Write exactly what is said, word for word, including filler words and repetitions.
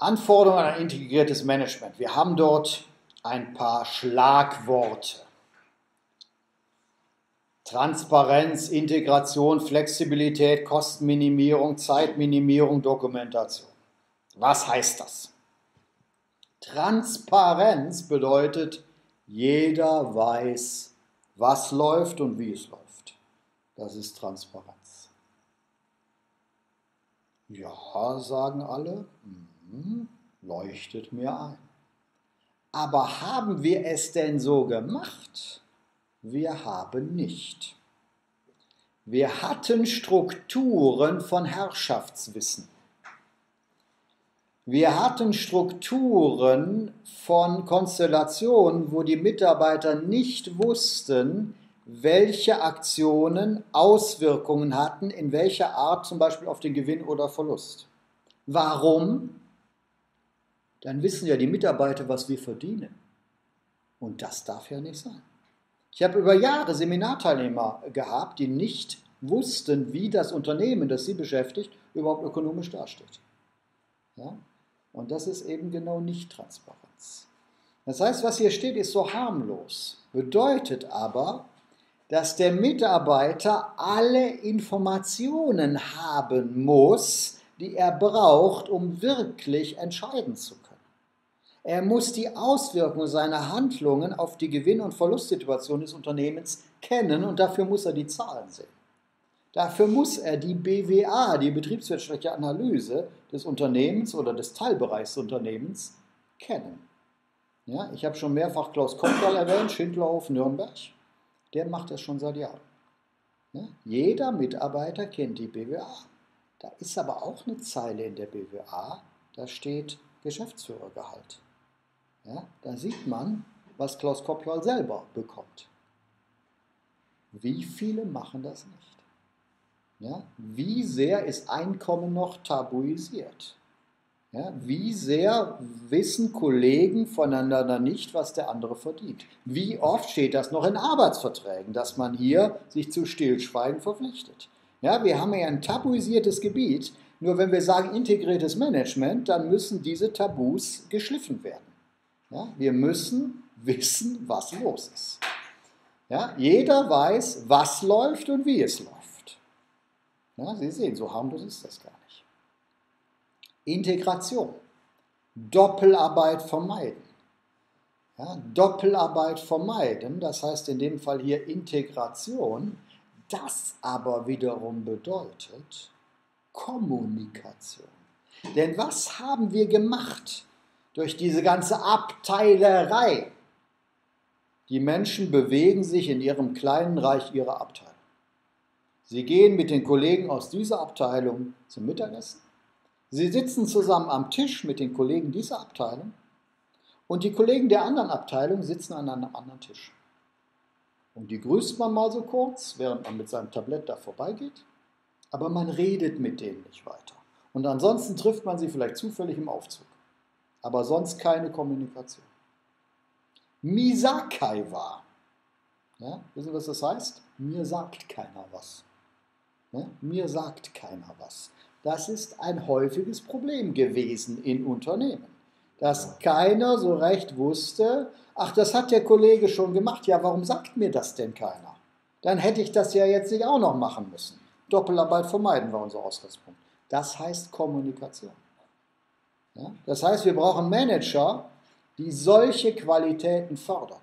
Anforderungen an ein integriertes Management. Wir haben dort ein paar Schlagworte. Transparenz, Integration, Flexibilität, Kostenminimierung, Zeitminimierung, Dokumentation. Was heißt das? Transparenz bedeutet, jeder weiß, was läuft und wie es läuft. Das ist Transparenz. Ja, sagen alle, hm, leuchtet mir ein. Aber haben wir es denn so gemacht? Wir haben nicht. Wir hatten Strukturen von Herrschaftswissen. Wir hatten Strukturen von Konstellationen, wo die Mitarbeiter nicht wussten, welche Aktionen Auswirkungen hatten, in welcher Art zum Beispiel auf den Gewinn oder Verlust. Warum? Dann wissen ja die Mitarbeiter, was wir verdienen. Und das darf ja nicht sein. Ich habe über Jahre Seminarteilnehmer gehabt, die nicht wussten, wie das Unternehmen, das sie beschäftigt, überhaupt ökonomisch dasteht. Ja? Und das ist eben genau nicht Transparenz. Das heißt, was hier steht, ist so harmlos. Bedeutet aber, dass der Mitarbeiter alle Informationen haben muss, die er braucht, um wirklich entscheiden zu können. Er muss die Auswirkungen seiner Handlungen auf die Gewinn- und Verlustsituation des Unternehmens kennen und dafür muss er die Zahlen sehen. Dafür muss er die B W A, die betriebswirtschaftliche Analyse des Unternehmens oder des Teilbereichs des Unternehmens, kennen. Ja, ich habe schon mehrfach Klaus Koppel erwähnt, Schindlerhof Nürnberg. Der macht das schon seit Jahren. Ja, jeder Mitarbeiter kennt die B W A. Da ist aber auch eine Zeile in der B W A, da steht Geschäftsführergehalt. Ja, da sieht man, was Klaus Koppel selber bekommt. Wie viele machen das nicht? Ja, wie sehr ist Einkommen noch tabuisiert? Ja, wie sehr wissen Kollegen voneinander nicht, was der andere verdient? Wie oft steht das noch in Arbeitsverträgen, dass man hier sich zu Stillschweigen verpflichtet? Ja, wir haben ja ein tabuisiertes Gebiet, nur wenn wir sagen integriertes Management, dann müssen diese Tabus geschliffen werden. Ja, wir müssen wissen, was los ist. Ja, jeder weiß, was läuft und wie es läuft. Ja, Sie sehen, so harmlos ist das gar nicht. Integration, Doppelarbeit vermeiden. Ja, Doppelarbeit vermeiden, das heißt in dem Fall hier Integration, das aber wiederum bedeutet Kommunikation. Denn was haben wir gemacht durch diese ganze Abteilerei? Die Menschen bewegen sich in ihrem kleinen Reich ihrer Abteilung. Sie gehen mit den Kollegen aus dieser Abteilung zum Mittagessen. Sie sitzen zusammen am Tisch mit den Kollegen dieser Abteilung und die Kollegen der anderen Abteilung sitzen an einem anderen Tisch. Und die grüßt man mal so kurz, während man mit seinem Tablett da vorbeigeht, aber man redet mit denen nicht weiter. Und ansonsten trifft man sie vielleicht zufällig im Aufzug, aber sonst keine Kommunikation. Misakaiwa. Ja, wissen Sie, was das heißt? Mir sagt keiner was. Ja, mir sagt keiner was. Das ist ein häufiges Problem gewesen in Unternehmen, dass keiner so recht wusste, ach, das hat der Kollege schon gemacht, ja, warum sagt mir das denn keiner? Dann hätte ich das ja jetzt nicht auch noch machen müssen. Doppelarbeit vermeiden war unser Ausgangspunkt. Das heißt Kommunikation. Ja? Das heißt, wir brauchen Manager, die solche Qualitäten fördern.